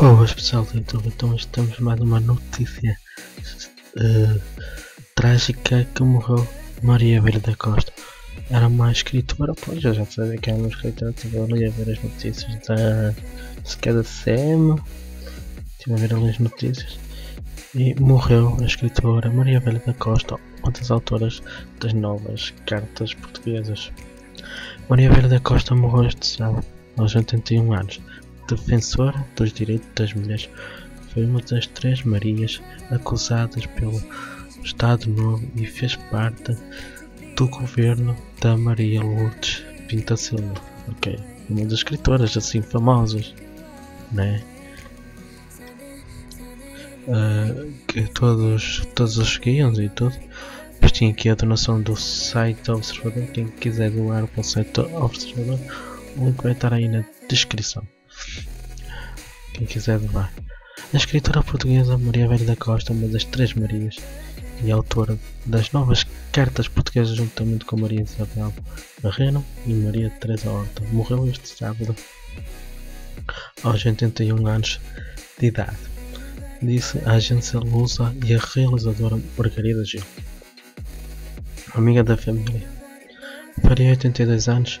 Boas pessoal do YouTube, então estamos mais uma notícia trágica que morreu Maria Velho da Costa. Era uma escritora, pois eu já sabia que era uma escritora, estive ali a ver as notícias da CM, estive a ver ali as notícias e morreu a escritora Maria Velho da Costa, uma das autoras das Novas Cartas Portuguesas. Maria Velho da Costa morreu este sábado aos 81 anos. Defensora dos direitos das mulheres, foi uma das Três Marias acusadas pelo Estado Novo e fez parte do governo da Maria Lourdes Pintasilgo, ok, uma das escritoras assim famosas, né? Que todos os seguiam e tudo. Mas tinha aqui a donação do site Observador. Quem quiser doar para o site Observador, o link vai estar aí na descrição. Quem quiser levar. A escritora portuguesa Maria Velho da Costa, uma das Três Marias e autora das Novas Cartas Portuguesas, juntamente com Maria Isabel Barreno e Maria Teresa Horta, morreu este sábado aos 81 anos de idade, disse a agência lusa e a realizadora Margarida Gil, amiga da família. Faria 82 anos,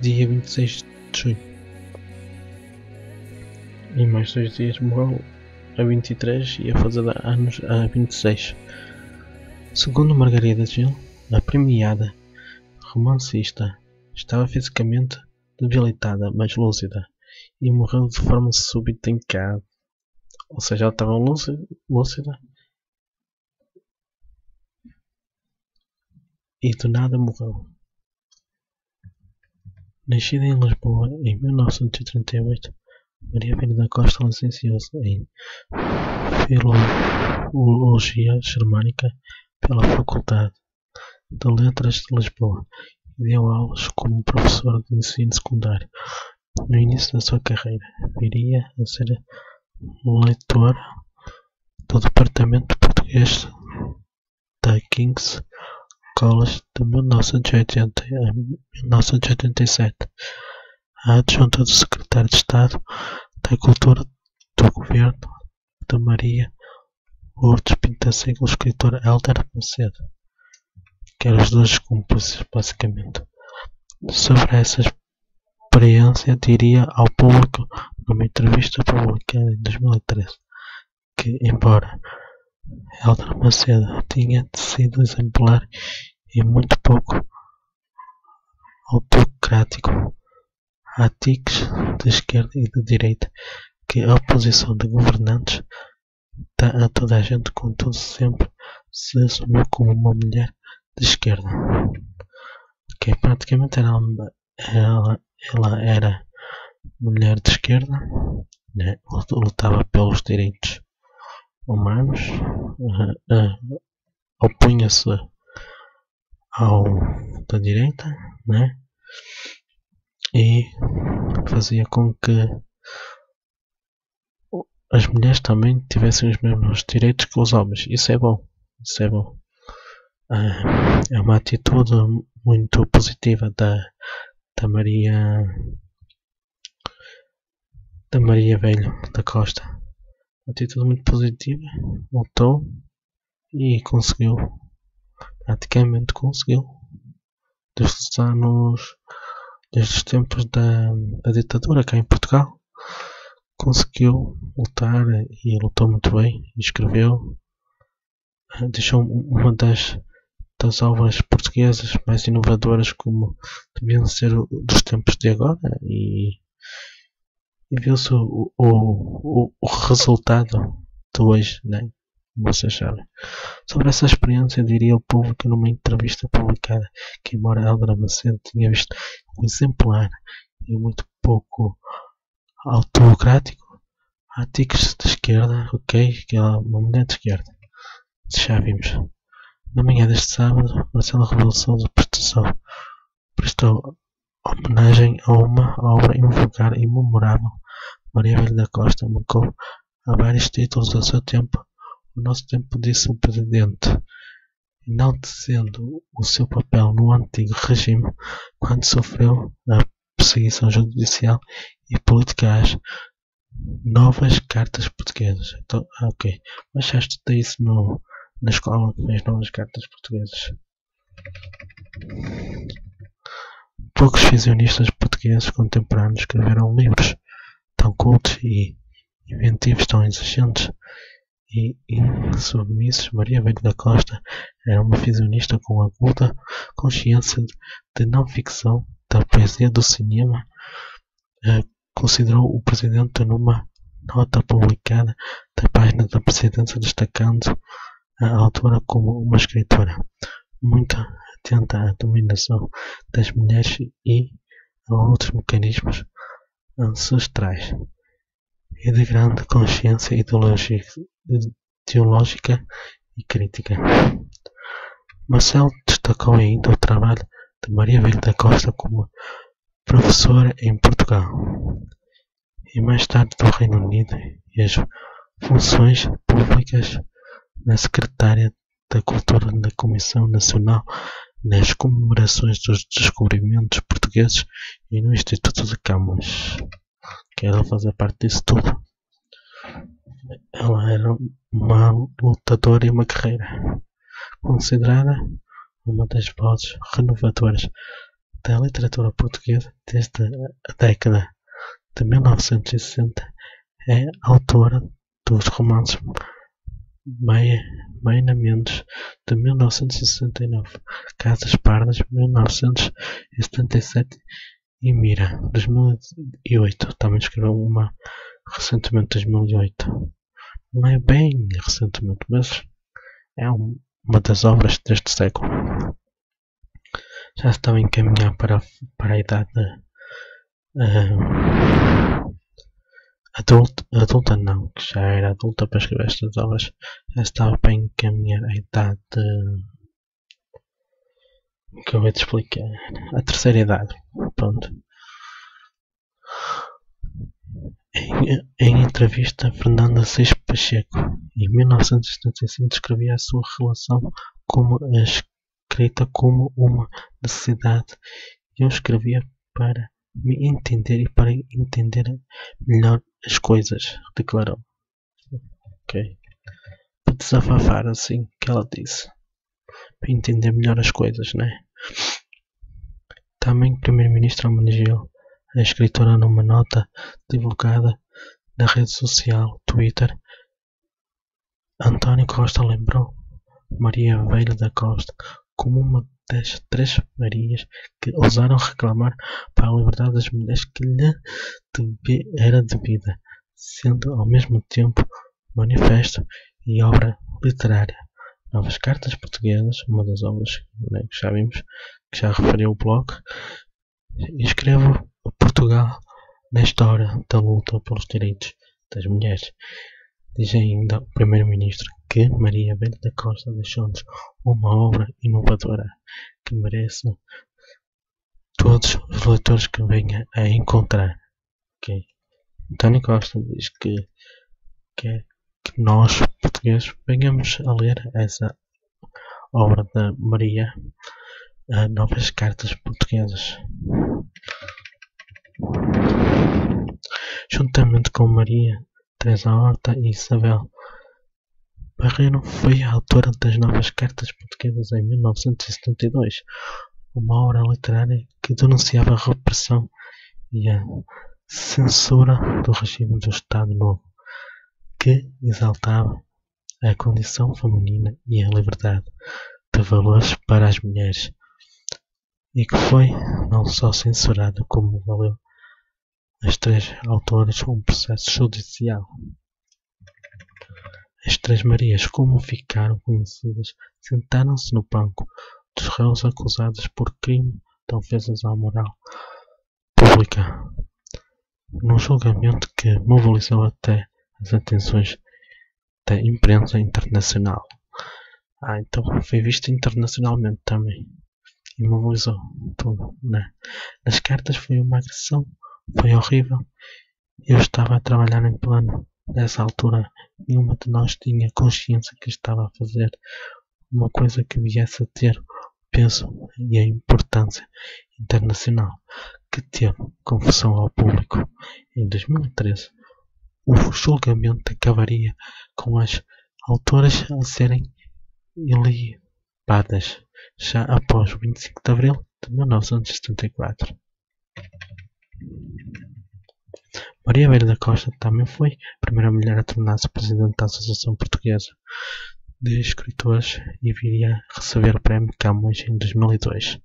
dia 26 de junho. E mais 2 dias morreu a 23 e a fazer anos a 26. Segundo Margarida Gil, a premiada romancista estava fisicamente debilitada, mas lúcida, e morreu de forma súbita em casa. Ou seja, ela estava lúcida e do nada morreu. Nascida em Lisboa em 1938, Maria Velho da Costa licenciou-se em Filologia Germânica pela Faculdade de Letras de Lisboa e deu aulas como professora de ensino secundário. No início da sua carreira, viria a ser leitora do Departamento Português da King's College de 1980 a 1987. A adjunta do secretário de Estado da Cultura do governo de Maria Lourdes Pintasilgo, o escritor Hélder Macedo, que eram os dois cúmplices basicamente. Sobre essa experiência diria ao público numa entrevista publicada em 2013 que, embora Hélder Macedo tinha sido exemplar e muito pouco autocrático, há tiques de esquerda e de direita, que a oposição de governantes dá a toda a gente, contudo sempre se assumiu como uma mulher de esquerda. Ok, praticamente ela era mulher de esquerda, né? Lutava pelos direitos humanos, opunha-se ao da direita, né? E fazia com que as mulheres também tivessem os mesmos direitos que os homens. Isso é bom, isso é bom. É uma atitude muito positiva da Maria Velho da Costa. Uma atitude muito positiva, lutou e conseguiu, praticamente conseguiu, desde os anos... Desde os tempos da ditadura cá em Portugal, conseguiu lutar e lutou muito bem, escreveu, deixou uma das obras portuguesas mais inovadoras como deviam ser dos tempos de agora e viu-se o resultado de hoje, né? Vocês sabem. Sobre essa experiência diria o público numa entrevista publicada que, embora Hélder Macedo tinha visto um exemplar e muito pouco autocrático, há tiques de esquerda, ok, que é uma mulher de esquerda, já vimos. Na manhã deste sábado, Marcelo Rebelo de Sousa prestou homenagem a uma obra invulgar e memorável. Maria Velho da Costa marcou a vários títulos do seu tempo. O nosso tempo, disse o presidente, enaltecendo o seu papel no antigo regime quando sofreu a perseguição judicial e política Novas Cartas Portuguesas. Então, ok. Mas já estudei isso na escola, nas Novas Cartas Portuguesas. Poucos visionistas portugueses contemporâneos escreveram livros tão cultos e inventivos, tão exigentes e insubmissos. Maria Velho da Costa era uma visionista com aguda consciência de não-ficção, da poesia, do cinema. Considerou o Presidente numa nota publicada da página da Presidência, destacando a autora como uma escritora muito atenta à dominação das mulheres e a outros mecanismos ancestrais, e de grande consciência ideológica e crítica. Marcelo destacou ainda o trabalho de Maria Velho da Costa como professora em Portugal e mais tarde do Reino Unido, e as funções públicas na Secretária da Cultura da Comissão Nacional nas Comemorações dos Descobrimentos Portugueses e no Instituto de Camões. Quero fazer parte disso tudo. Ela era uma lutadora e uma guerreira, considerada uma das vozes renovadoras da literatura portuguesa desde a década de 1960, é autora dos romances Maina Mentes, de 1969, Casas Pardas, 1977 e Mira, 2008. Também escreveu uma recentemente, 2008. Não é bem recentemente, mas é uma das obras deste século. Já se estava a encaminhar para a idade adulta, não, que já era adulta para escrever estas obras, já se estava para encaminhar a idade que eu vou te explicar, a terceira idade, pronto. Em entrevista a Fernanda Seixas Pacheco, em 1975, descrevia a sua relação como a escrita como uma necessidade. Eu escrevia para me entender e para entender melhor as coisas, declarou. Ok. Para desabafar, assim que ela disse. Para entender melhor as coisas, né? Também o Primeiro-Ministro homenageou a escritora numa nota divulgada na rede social Twitter. António Costa lembrou Maria Velho da Costa como uma das três Marias que ousaram reclamar para a liberdade das mulheres que lhe era devida, sendo ao mesmo tempo manifesto e obra literária. Novas Cartas Portuguesas, uma das obras, né, que já vimos, que já referiu o blog, escrevo Portugal na história da luta pelos direitos das mulheres. Diz ainda o Primeiro-Ministro que Maria Velho da Costa deixou-nos uma obra inovadora que merece todos os leitores que venham a encontrar. Okay. António Costa diz que quer que nós, portugueses, venhamos a ler essa obra da Maria, Novas Cartas Portuguesas, juntamente com Maria Teresa Horta e Isabel Barreno. Foi a autora das Novas Cartas Portuguesas em 1972, uma obra literária que denunciava a repressão e a censura do regime do Estado Novo, que exaltava a condição feminina e a liberdade de valores para as mulheres, e que foi não só censurada, como valeu às três autoras um processo judicial. As três Marias, como ficaram conhecidas, sentaram-se no banco dos réus acusados por crime de ofensas à moral pública, num julgamento que mobilizou até as atenções da imprensa internacional. Então foi visto internacionalmente também e mobilizou tudo, né? Nas cartas foi uma agressão, foi horrível. Eu estava a trabalhar em plano. Nessa altura, nenhuma de nós tinha consciência que estava a fazer uma coisa que viesse a ter o peso e a importância internacional que teve, confissão ao público. Em 2013, O julgamento acabaria com as autoras a serem ilibadas já após o 25 de abril de 1974. Maria Velho da Costa também foi a primeira mulher a tornar-se presidente da Associação Portuguesa de Escritores e viria a receber o Prémio Camões em 2002.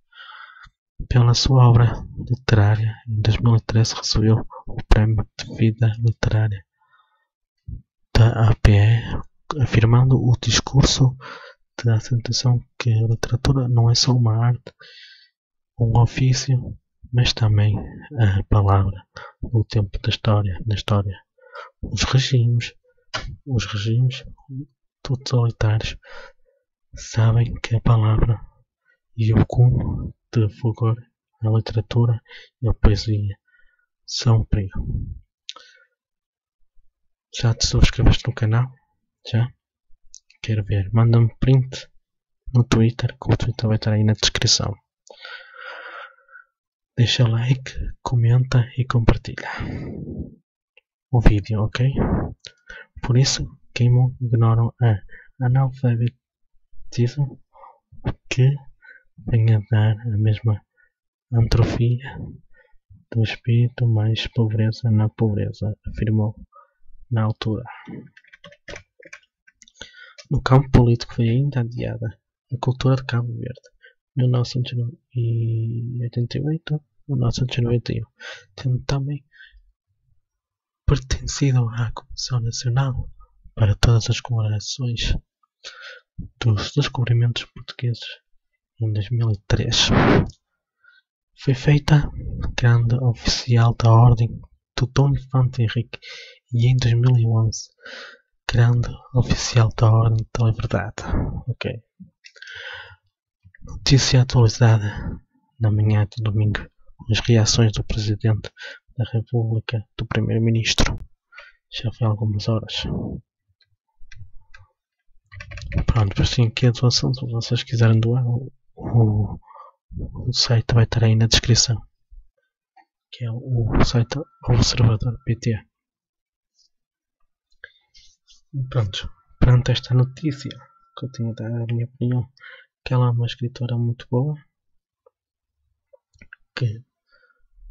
Pela sua obra literária, em 2013 recebeu o Prémio de Vida Literária da APE, afirmando o discurso da acentuação que a literatura não é só uma arte, um ofício, mas também a palavra, o tempo da história, os regimes totalitários sabem que a palavra e o cunho de fulgor, a literatura e a poesia são um perigo. Já te subscreveste no canal? Já? Quero ver? Manda-me print no Twitter, que o Twitter vai estar aí na descrição. Deixa like, comenta e compartilha o vídeo, ok? Por isso, queimam, ignoram a analfabetismo, que vem a dar a mesma atrofia do espírito, mais pobreza na pobreza, afirmou na altura. No campo político foi ainda adiada a cultura de Cabo Verde, 1988 a 1991, tendo também pertencido à Comissão Nacional para todas as comemorações dos descobrimentos portugueses em 2003. Foi feita grande oficial da Ordem do Dom Infante Henrique e em 2011 grande oficial da Ordem da Liberdade. Ok. Notícia atualizada na manhã de domingo: as reações do Presidente da República, do Primeiro-Ministro. Já foi há algumas horas. Pronto, assim aqui é do assunto. Se vocês quiserem doar, o site vai estar aí na descrição, que é o site Observador PT. E pronto, perante esta notícia, que eu tenho a dar a minha opinião, que ela é uma escritora muito boa, que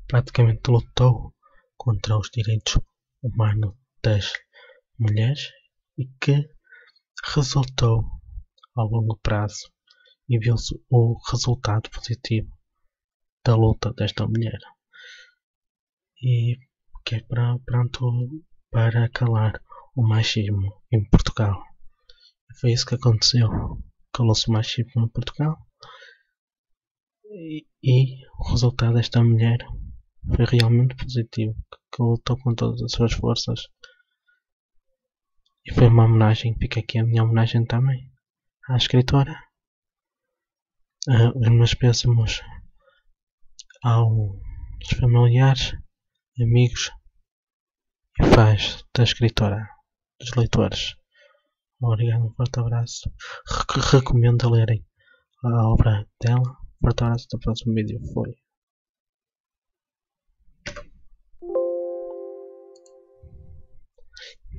praticamente lutou contra os direitos humanos das mulheres e que resultou ao longo prazo e viu-se o resultado positivo da luta desta mulher, e que é para calar o machismo em Portugal. Foi isso que aconteceu. Calou-se o machismo em Portugal e o resultado desta mulher foi realmente positivo, que lutou com todas as suas forças, e foi uma homenagem. Fica aqui a minha homenagem também à escritora. Os meus péssimos aos familiares, amigos e fãs da escritora, dos leitores. Obrigado, um forte abraço. Recomendo lerem a obra dela. Forte abraço, até o próximo vídeo. Foi.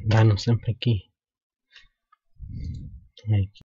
Dá-nos sempre aqui.